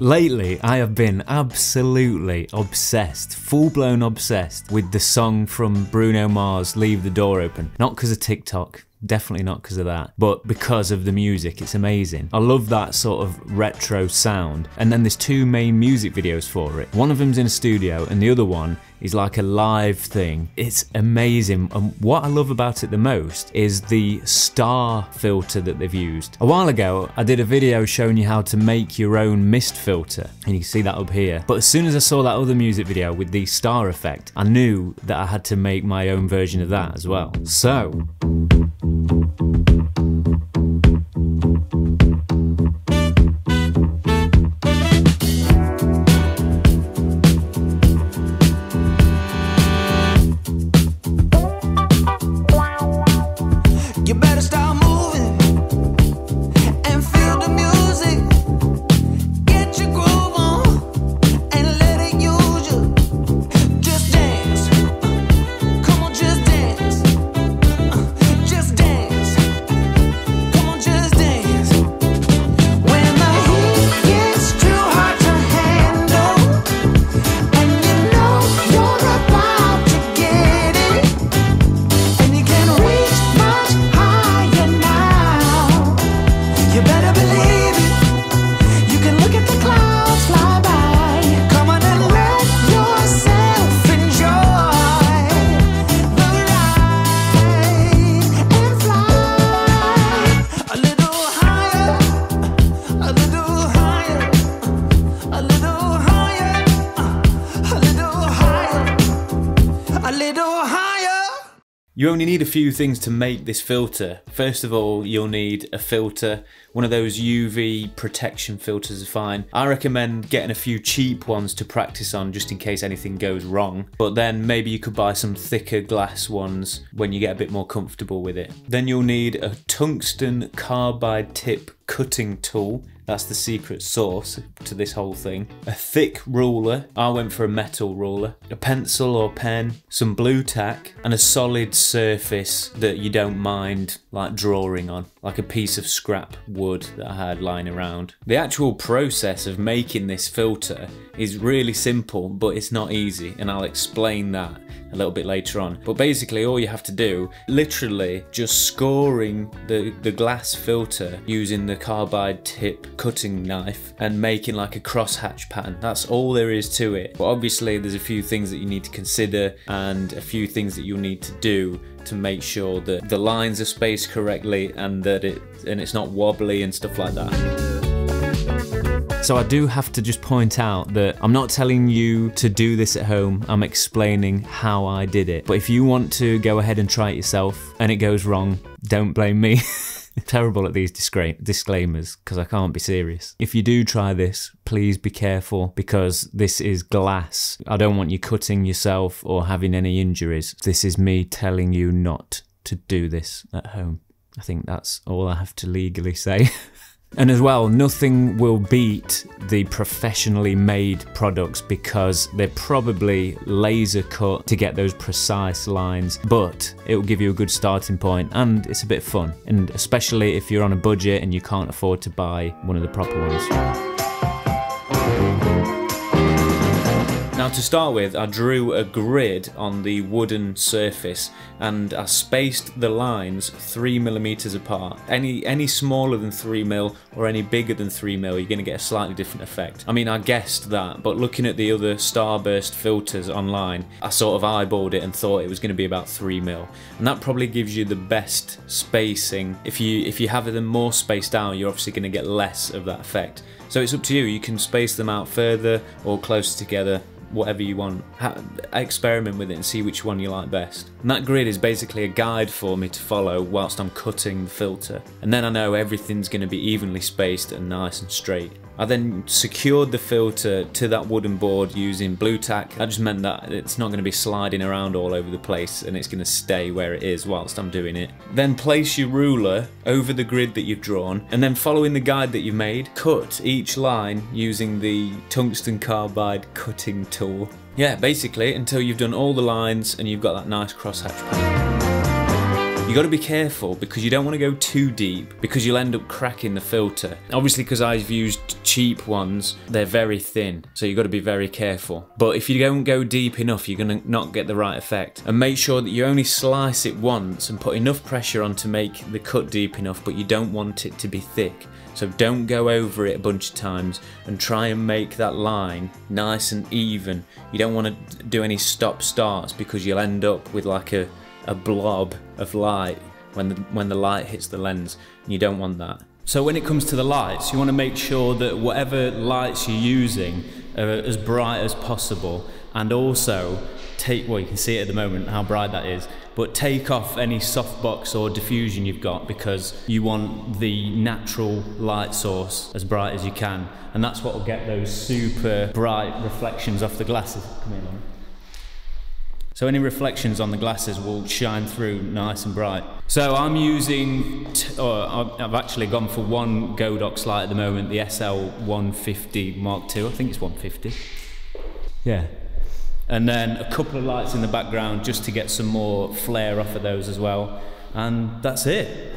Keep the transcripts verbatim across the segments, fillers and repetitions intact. Lately, I have been absolutely obsessed, full-blown obsessed with the song from Bruno Mars, Leave the Door Open. Not because of TikTok, definitely not because of that, but because of the music. It's amazing. I love that sort of retro sound. And then there's two main music videos for it. One of them's in a studio and the other one is like a live thing. It's amazing. And what I love about it the most is the star filter that they've used. A while ago, I did a video showing you how to make your own mist filter, and you can see that up here. But as soon as I saw that other music video with the star effect, I knew that I had to make my own version of that as well. So. You only need a few things to make this filter. First of all, you'll need a filter. One of those U V protection filters is fine. I recommend getting a few cheap ones to practice on just in case anything goes wrong. But then maybe you could buy some thicker glass ones when you get a bit more comfortable with it. Then you'll need a tungsten carbide tip cutting tool. That's the secret sauce to this whole thing. A thick ruler, I went for a metal ruler, a pencil or pen, some blue tack, and a solid surface that you don't mind like drawing on, like a piece of scrap wood that I had lying around. The actual process of making this filter is really simple, but it's not easy, and I'll explain that a little bit later on. But basically all you have to do, literally just scoring the, the glass filter using the carbide tip cutting knife and making like a crosshatch pattern. That's all there is to it. But obviously there's a few things that you need to consider and a few things that you'll need to do to make sure that the lines are spaced correctly and that it and it's not wobbly and stuff like that. So I do have to just point out that I'm not telling you to do this at home, I'm explaining how I did it. But if you want to go ahead and try it yourself and it goes wrong, don't blame me. Terrible at these disclaimers because I can't be serious. If you do try this, please be careful because this is glass. I don't want you cutting yourself or having any injuries. This is me telling you not to do this at home. I think that's all I have to legally say. And as well, nothing will beat the professionally made products because they're probably laser cut to get those precise lines, but it will give you a good starting point and it's a bit fun, and especially if you're on a budget and you can't afford to buy one of the proper ones. Now to start with, I drew a grid on the wooden surface and I spaced the lines three millimeters apart. Any any smaller than three mil or any bigger than three mil, you're going to get a slightly different effect. I mean, I guessed that, but looking at the other starburst filters online, I sort of eyeballed it and thought it was going to be about three mil, and that probably gives you the best spacing. If you if you have them more spaced out, you're obviously going to get less of that effect. So it's up to you. You can space them out further or closer together. Whatever you want, ha experiment with it and see which one you like best. And that grid is basically a guide for me to follow whilst I'm cutting the filter, and then I know everything's going to be evenly spaced and nice and straight. I then secured the filter to that wooden board using blue tack. That just meant that it's not going to be sliding around all over the place and it's going to stay where it is whilst I'm doing it. Then place your ruler over the grid that you've drawn, and then following the guide that you've made, cut each line using the tungsten carbide cutting tool. Yeah, basically until you've done all the lines and you've got that nice crosshatch pattern. You you got to be careful because you don't want to go too deep because you'll end up cracking the filter. Obviously, because I've used cheap ones, they're very thin, so you've got to be very careful. But if you don't go deep enough, you're going to not get the right effect. And make sure that you only slice it once and put enough pressure on to make the cut deep enough, but you don't want it to be thick. So don't go over it a bunch of times, and try and make that line nice and even. You don't want to do any stop starts because you'll end up with like a, a blob of light when the, when the light hits the lens, and you don't want that. So when it comes to the lights, you want to make sure that whatever lights you're using are as bright as possible, and also take, well, you can see it at the moment how bright that is, but take off any softbox or diffusion you've got, because you want the natural light source as bright as you can, and that's what will get those super bright reflections off the glasses. Come here, Lauren. So any reflections on the glasses will shine through nice and bright. So I'm using, t or I've actually gone for one Godox light at the moment, the S L one fifty Mark two, I think it's one fifty. Yeah. And then a couple of lights in the background just to get some more flare off of those as well. And that's it.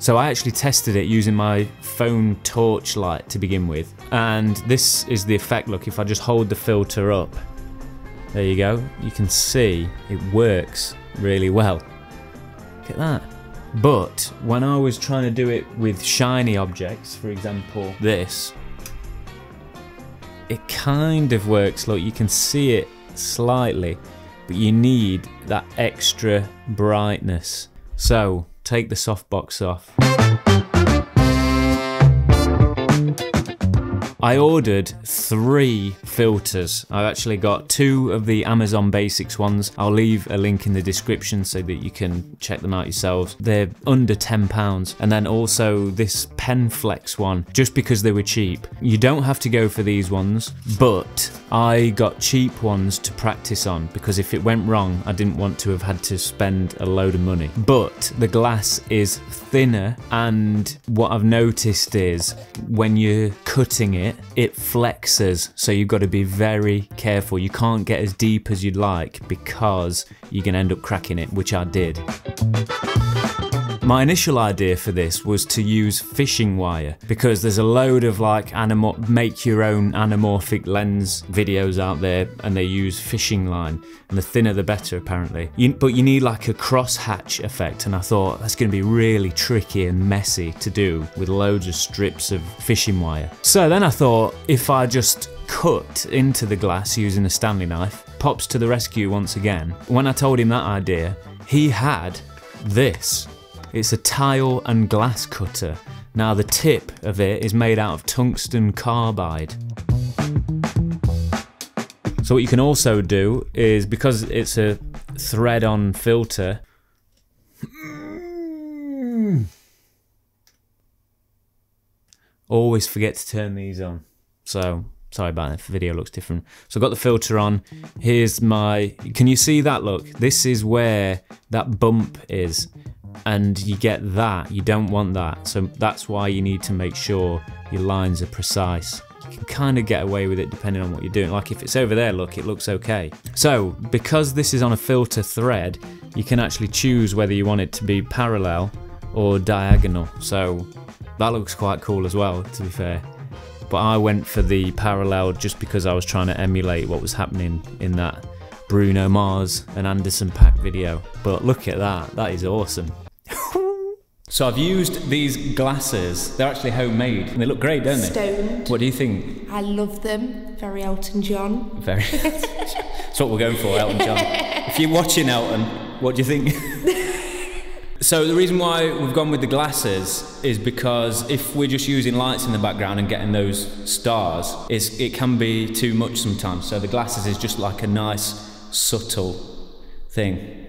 So I actually tested it using my phone torch light to begin with. And this is the effect, look, if I just hold the filter up. There you go, you can see it works really well. Look at that. But when I was trying to do it with shiny objects, for example this, it kind of works, look, you can see it slightly, but you need that extra brightness. So take the softbox off. I ordered three filters. I've actually got two of the Amazon Basics ones. I'll leave a link in the description so that you can check them out yourselves. They're under ten pounds. And then also this Penflex one, just because they were cheap. You don't have to go for these ones, but I got cheap ones to practice on, because if it went wrong, I didn't want to have had to spend a load of money. But the glass is thinner, and what I've noticed is when you're cutting it, it flexes, so you've got to be very careful. You can't get as deep as you'd like because you can end up cracking it, which I did. My initial idea for this was to use fishing wire, because there's a load of like anamor make your own anamorphic lens videos out there, and they use fishing line, and the thinner the better apparently. You, but you need like a crosshatch effect, and I thought that's going to be really tricky and messy to do with loads of strips of fishing wire. So then I thought if I just cut into the glass using a Stanley knife, Pops to the rescue once again. When I told him that idea, he had this. It's a tile and glass cutter. Now the tip of it is made out of tungsten carbide. So what you can also do is, because it's a thread-on filter, always forget to turn these on. So sorry about that if the video looks different. So I've got the filter on. Here's my, can you see that, look? This is where that bump is. And you get that, you don't want that, so that's why you need to make sure your lines are precise. You can kind of get away with it depending on what you're doing, like if it's over there, look, it looks okay. So because this is on a filter thread, you can actually choose whether you want it to be parallel or diagonal, so that looks quite cool as well, to be fair. But I went for the parallel just because I was trying to emulate what was happening in that Bruno Mars and Anderson Pack video. But look at that, that is awesome. So I've used these glasses. They're actually homemade, and they look great, don't they? Stoned. What do you think? I love them. Very Elton John. Very. That's what we're going for, Elton John. If you're watching, Elton, what do you think? So the reason why we've gone with the glasses is because if we're just using lights in the background and getting those stars, it's, it can be too much sometimes. So the glasses is just like a nice, subtle thing.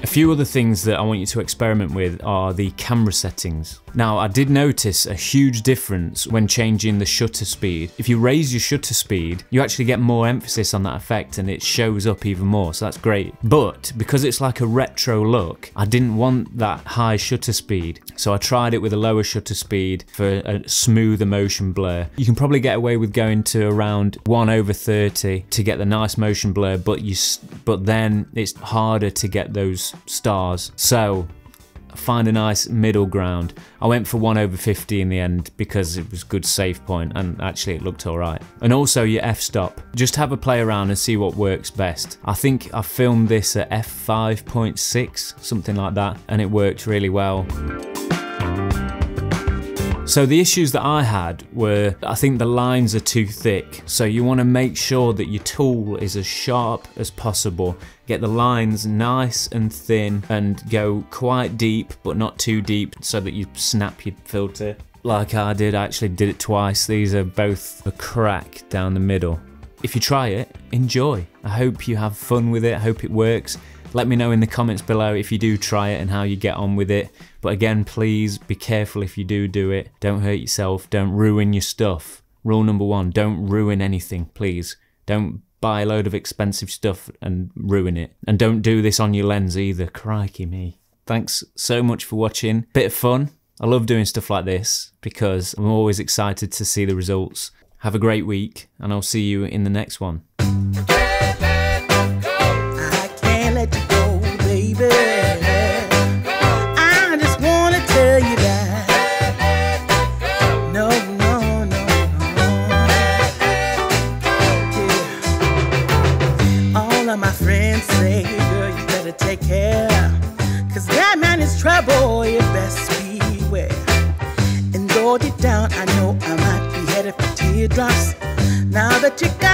If few other things that I want you to experiment with are the camera settings. Now, I did notice a huge difference when changing the shutter speed. If you raise your shutter speed, you actually get more emphasis on that effect and it shows up even more, so that's great. But because it's like a retro look, I didn't want that high shutter speed, so I tried it with a lower shutter speed for a smoother motion blur. You can probably get away with going to around one over thirty to get the nice motion blur, but you but then it's harder to get those stars. So find a nice middle ground. I went for one over fifty in the end because it was a good save point and actually it looked alright. And also your f-stop. Just have a play around and see what works best. I think I filmed this at f five point six, something like that, and it worked really well. So the issues that I had were, I think the lines are too thick, so you want to make sure that your tool is as sharp as possible. Get the lines nice and thin and go quite deep but not too deep so that you snap your filter. Like I did, I actually did it twice. These are both a crack down the middle. If you try it, enjoy. I hope you have fun with it, I hope it works. Let me know in the comments below if you do try it and how you get on with it. But again, please be careful if you do do it. Don't hurt yourself, don't ruin your stuff. Rule number one, don't ruin anything, please. Don't buy a load of expensive stuff and ruin it. And don't do this on your lens either, crikey me. Thanks so much for watching. Bit of fun. I love doing stuff like this because I'm always excited to see the results. Have a great week and I'll see you in the next one. Down, I know I might be headed for teardrops. Now that you got